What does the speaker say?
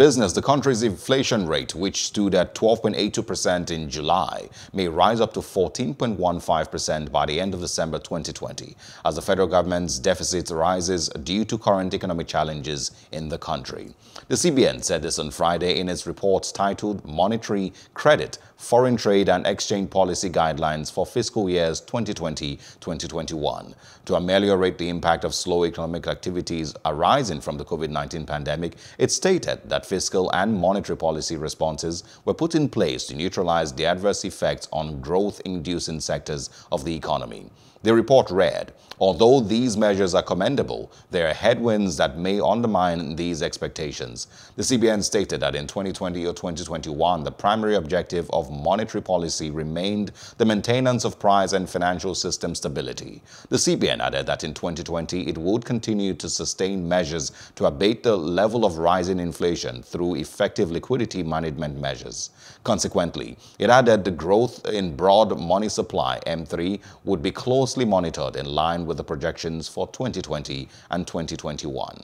business, the country's inflation rate, which stood at 12.82% in July, may rise up to 14.15% by the end of December 2020, as the federal government's deficit rises due to current economic challenges in the country. The CBN said this on Friday in its report titled Monetary, Credit, Foreign Trade and Exchange Policy Guidelines for Fiscal Years 2020-2021. To ameliorate the impact of slow economic activities arising from the COVID-19 pandemic, it stated that fiscal and monetary policy responses were put in place to neutralize the adverse effects on growth-inducing sectors of the economy. The report read, although these measures are commendable, there are headwinds that may undermine these expectations. The CBN stated that in 2020 or 2021, the primary objective of monetary policy remained the maintenance of price and financial system stability. The CBN added that in 2020, it would continue to sustain measures to abate the level of rising inflation through effective liquidity management measures. Consequently, it added the growth in broad money supply, M3, would be close monitored in line with the projections for 2020 and 2021.